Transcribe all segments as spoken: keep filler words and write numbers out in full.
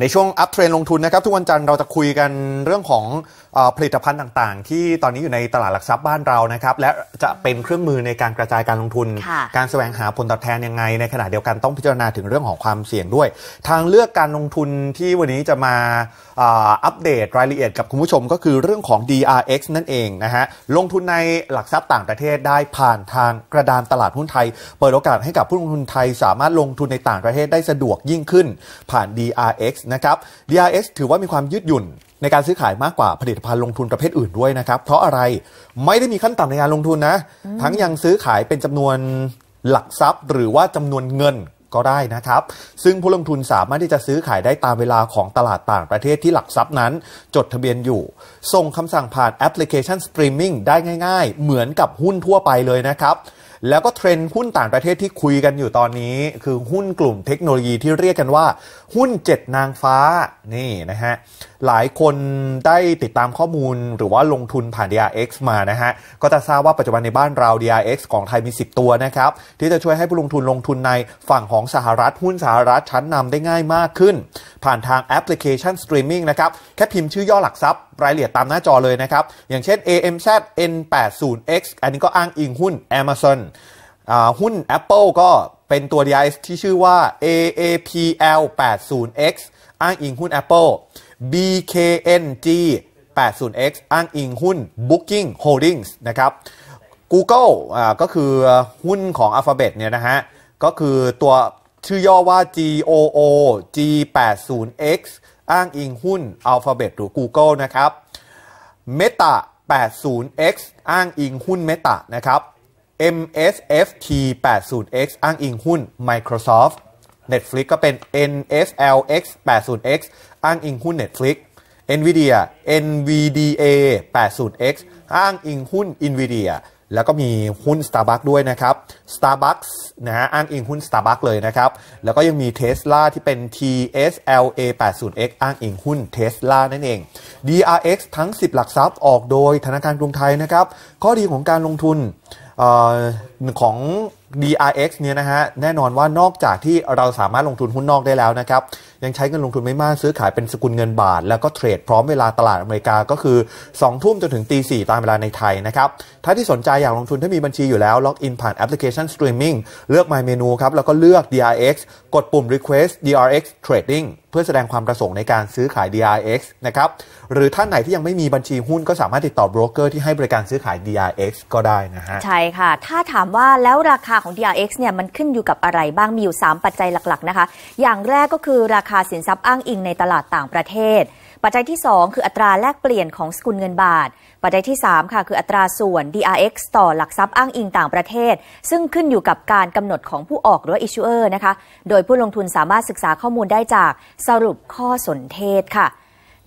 ในช่วงอัพเทรนลงทุนนะครับทุกวันจันทร์เราจะคุยกันเรื่องของผลิตภัณฑ์ต่างๆที่ตอนนี้อยู่ในตลาดหลักทรัพย์บ้านเรานะครับและจะเป็นเครื่องมือในการกระจายการลงทุนการแสวงหาผลตอบแทนยังไงในขณะเดียวกันต้องพิจารณาถึงเรื่องของความเสี่ยงด้วยทางเลือกการลงทุนที่วันนี้จะมาอัปเดตรายละเอียดกับคุณผู้ชมก็คือเรื่องของ ดี อาร์ เอ็กซ์ นั่นเองนะฮะลงทุนในหลักทรัพย์ต่างประเทศได้ผ่านทางกระดานตลาดหุ้นไทยเปิดโอกาสให้กับผู้ลงทุนไทยสามารถลงทุนในต่างประเทศได้สะดวกยิ่งขึ้นผ่าน ดี อาร์ เอ็กซ์ นะครับ ดี อาร์ เอ็กซ์ ถือว่ามีความยืดหยุ่นในการซื้อขายมากกว่าผลิตภัณฑ์ลงทุนประเภทอื่นด้วยนะครับเพราะอะไรไม่ได้มีขั้นต่ำในการลงทุนนะทั้งยังซื้อขายเป็นจำนวนหลักทรัพย์หรือว่าจำนวนเงินก็ได้นะครับซึ่งผู้ลงทุนสามารถที่จะซื้อขายได้ตามเวลาของตลาดต่างประเทศที่หลักทรัพย์นั้นจดทะเบียนอยู่ส่งคำสั่งผ่านแอปพลิเคชันสตรีมมิ่งได้ง่ายๆเหมือนกับหุ้นทั่วไปเลยนะครับแล้วก็เทรนด์หุ้นต่างประเทศที่คุยกันอยู่ตอนนี้คือหุ้นกลุ่มเทคโนโลยีที่เรียกกันว่าหุ้นเจ็ดนางฟ้านี่นะฮะหลายคนได้ติดตามข้อมูลหรือว่าลงทุนผ่าน ดี อาร์ เอ็กซ์ มานะฮะก็จะทราบว่าปัจจุบันในบ้านเรา ดี อาร์ เอ็กซ์ ของไทยมีสิบตัวนะครับที่จะช่วยให้ผู้ลงทุนลงทุนในฝั่งของสหรัฐหุ้นสหรัฐชั้นนำได้ง่ายมากขึ้นผ่านทางแอปพลิเคชันสตรีมมิ่งนะครับแค่พิมพ์ชื่อย่อหลักทรัพย์รายละเอียดตามหน้าจอเลยนะครับอย่างเช่น เอ เอ็ม แซด เอ็น แปดสิบเอ็กซ์ อันนี้ก็อ้างอิงหุ้น Amazon หุ้น Apple ก็เป็นตัว ดี อาร์ เอ็กซ์ ที่ชื่อว่า เอ เอ พี แอล แปดสิบเอ็กซ์ อ้างอิงหุ้น Apple บี เค เอ็น จี แปดสิบเอ็กซ์ อ้างอิงหุ้น Booking Holdings นะครับ Google ก็คือหุ้นของ Alphabet เนี่ยนะฮะก็คือตัวชื่อย่อว่า จี โอ โอ จี แปดสิบเอ็กซ์ อ้างอิงหุ้น Alphabet หรือ Google นะครับ เมตา แปดสิบเอ็กซ์ อ้างอิงหุ้น Meta นะครับ เอ็ม เอส เอฟ ที แปดสิบเอ็กซ์ อ้างอิงหุ้น Microsoft Netflix ก็เป็น เอ็น เอฟ แอล เอ็กซ์ แปดสิบเอ็กซ์ อ้างอิงหุ้น Netflix Nvidia เอ็น วี ดี เอ แปดสิบเอ็กซ์ อ้างอิงหุ้น Nvidia แล้วก็มีหุ้น Starbucks ด้วยนะครับ Starbucks นะฮะอ้างอิงหุ้น Starbucks เลยนะครับแล้วก็ยังมี Tesla ที่เป็น ที เอส แอล เอ แปดสิบเอ็กซ์ อ้างอิงหุ้น Tesla นั่นเอง ดี อาร์ เอ็กซ์ ทั้งสิบหลักทรัพย์ออกโดยธนาคารกรุงไทยนะครับข้อดีของการลงทุนของ ดี อาร์ เอ็กซ์ เนี่ยนะฮะแน่นอนว่านอกจากที่เราสามารถลงทุนหุ้นนอกได้แล้วนะครับยังใช้เงินลงทุนไม่มากซื้อขายเป็นสกุลเงินบาทแล้วก็เทรดพร้อมเวลาตลาดอเมริกาก็คือสองทุ่มจนถึงตีสี่ตามเวลาในไทยนะครับถ้าที่สนใจอยากลงทุนถ้ามีบัญชีอยู่แล้วล็อกอินผ่านแอปพลิเคชันสตรีมมิ่งเลือก My เมนูครับแล้วก็เลือก ดี อาร์ เอ็กซ์ กดปุ่ม Request ดี อาร์ เอ็กซ์ Trading เพื่อแสดงความประสงค์ในการซื้อขาย ดี อาร์ เอ็กซ์ นะครับหรือท่านไหนที่ยังไม่มีบัญชีหุ้นก็สามารถติดต่อโบรกเกอร์ที่ให้บริการซื้อขาย ดี อาร์ เอ็กซ์ ก็ได้นะฮะใช่ค่ะถ้าถามว่าแล้วราคาของ ดี อาร์ เอ็กซ์ เนี่ยมันขึ้นอยู่กับอะไรบ้างมีอยู่สามปัจจัยหลักๆนะคะอย่างแรกก็คือราคาสินทรัพย์อ้างอิงในตลาดต่างประเทศปัจจัยที่สองคืออัตราแลกเปลี่ยนของสกุลเงินบาทปัจจัยที่สามค่ะคืออัตราส่วน ดี อาร์ เอ็กซ์ ต่อหลักทรัพย์อ้างอิงต่างประเทศซึ่งขึ้นอยู่กับการกำหนดของผู้ออกหรือ issuer นะคะโดยผู้ลงทุนสามารถศึกษาข้อมูลได้จากสรุปข้อสนเทศค่ะ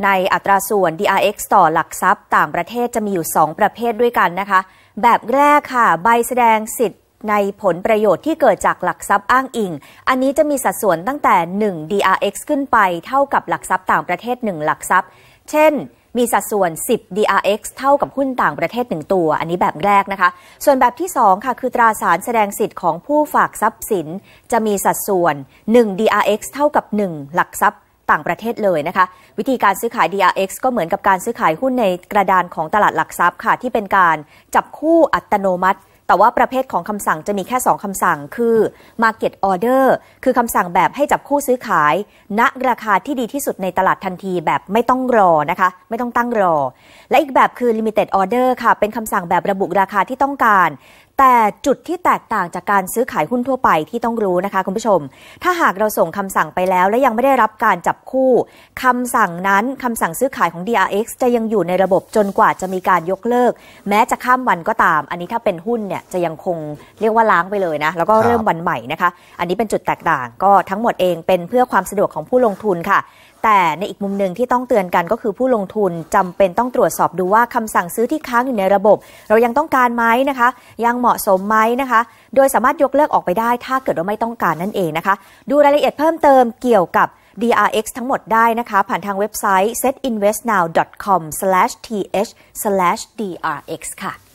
ในอัตราส่วน ดี อาร์ เอ็กซ์ ต่อหลักทรัพย์ต่างประเทศจะมีอยู่สองประเภทด้วยกันนะคะแบบแรกค่ะใบแสดงสิทธิ์ในผลประโยชน์ที่เกิดจากหลักทรัพย์อ้างอิงอันนี้จะมีสัดส่วนตั้งแต่หนึ่ง ดี อาร์ เอ็กซ์ ขึ้นไปเท่ากับหลักทรัพย์ต่างประเทศหนึ่งหลักทรัพย์เช่นมีสัดส่วนสิบ ดี อาร์ เอ็กซ์ เท่ากับหุ้นต่างประเทศหนึ่งตัวอันนี้แบบแรกนะคะส่วนแบบที่สองค่ะคือตราสารแสดงสิทธิ์ของผู้ฝากทรัพย์สินจะมีสัดส่วนหนึ่ง ดี อาร์ เอ็กซ์ เท่ากับหนึ่งหลักทรัพย์ต่างประเทศเลยนะคะวิธีการซื้อขาย ดี อาร์ เอ็กซ์ ก็เหมือนกับการซื้อขายหุ้นในกระดานของตลาดหลักทรัพย์ค่ะที่เป็นการจับคู่อัตโนมัติแต่ว่าประเภทของคำสั่งจะมีแค่สองคำสั่งคือ Market Order คือคำสั่งแบบให้จับคู่ซื้อขายณราคาที่ดีที่สุดในตลาดทันทีแบบไม่ต้องรอนะคะไม่ต้องตั้งรอและอีกแบบคือ Limited Order ค่ะเป็นคำสั่งแบบระบุราคาที่ต้องการแต่จุดที่แตกต่างจากการซื้อขายหุ้นทั่วไปที่ต้องรู้นะคะคุณผู้ชมถ้าหากเราส่งคำสั่งไปแล้วและยังไม่ได้รับการจับคู่คำสั่งนั้นคำสั่งซื้อขายของ ดี อาร์ เอ็กซ์ จะยังอยู่ในระบบจนกว่าจะมีการยกเลิกแม้จะข้ามวันก็ตามอันนี้ถ้าเป็นหุ้นเนี่ยจะยังคงเรียกว่าล้างไปเลยนะแล้วก็เริ่มวันใหม่นะคะอันนี้เป็นจุดแตกต่างก็ทั้งหมดเองเป็นเพื่อความสะดวกของผู้ลงทุนค่ะแต่ในอีกมุมหนึ่งที่ต้องเตือนกันก็คือผู้ลงทุนจำเป็นต้องตรวจสอบดูว่าคำสั่งซื้อที่ค้างอยู่ในระบบเรายังต้องการไหมนะคะยังเหมาะสมไหมนะคะโดยสามารถยกเลิกออกไปได้ถ้าเกิดว่าไม่ต้องการนั่นเองนะคะดูรายละเอียดเพิ่มเติมเกี่ยวกับ ดี อาร์ เอ็กซ์ ทั้งหมดได้นะคะผ่านทางเว็บไซต์ เซ็ต อินเวสท์ นาว ดอท คอม สแลช ที เอช สแลช ดี อาร์ เอ็กซ์ ค่ะ